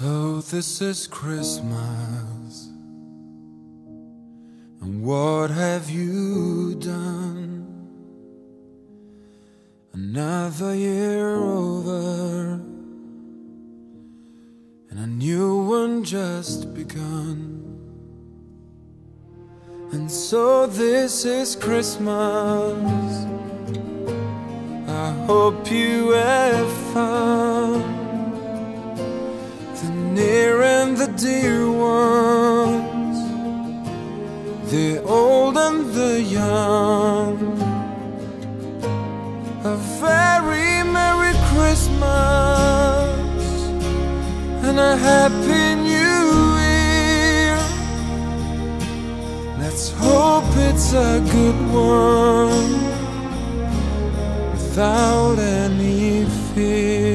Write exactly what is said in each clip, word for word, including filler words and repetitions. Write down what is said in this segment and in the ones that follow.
So this is Christmas, and what have you done? Another year over, and a new one just begun. And so this is Christmas, I hope you have fun. The near and the dear ones, the old and the young, a very Merry Christmas and a Happy New Year. Let's hope it's a good one without any fear.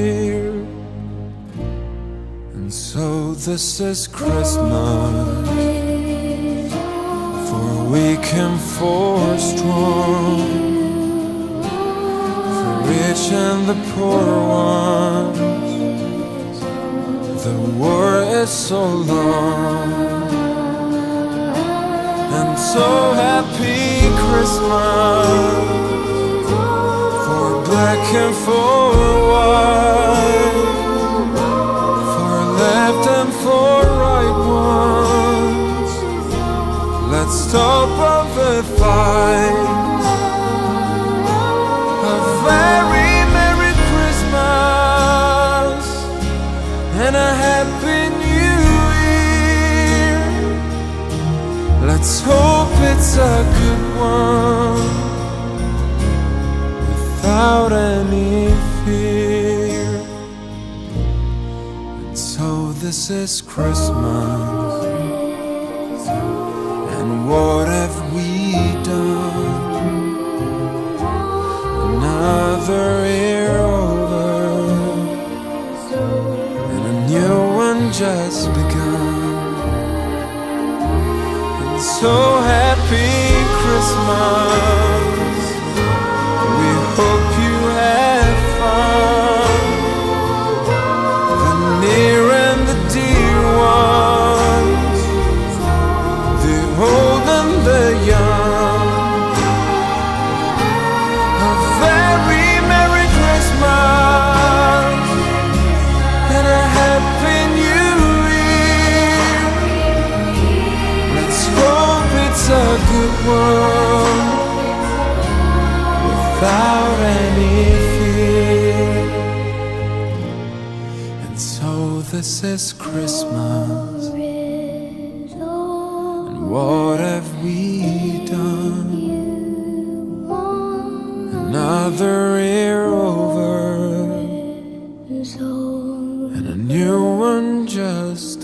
So this is Christmas, for weak and for strong, for rich and the poor ones. The war is so long, and so happy Christmas, for black and for white, left and for right ones. Let's stop all the fight. A very Merry Christmas and a Happy New Year. Let's hope it's a good one without any fear. This is Christmas, and what have we done? Another year over, and a new one just begun. And so happy Christmas, we hope you have fun. The near without any fear. And so this is Christmas, and what have we done? Another year over, and a new one just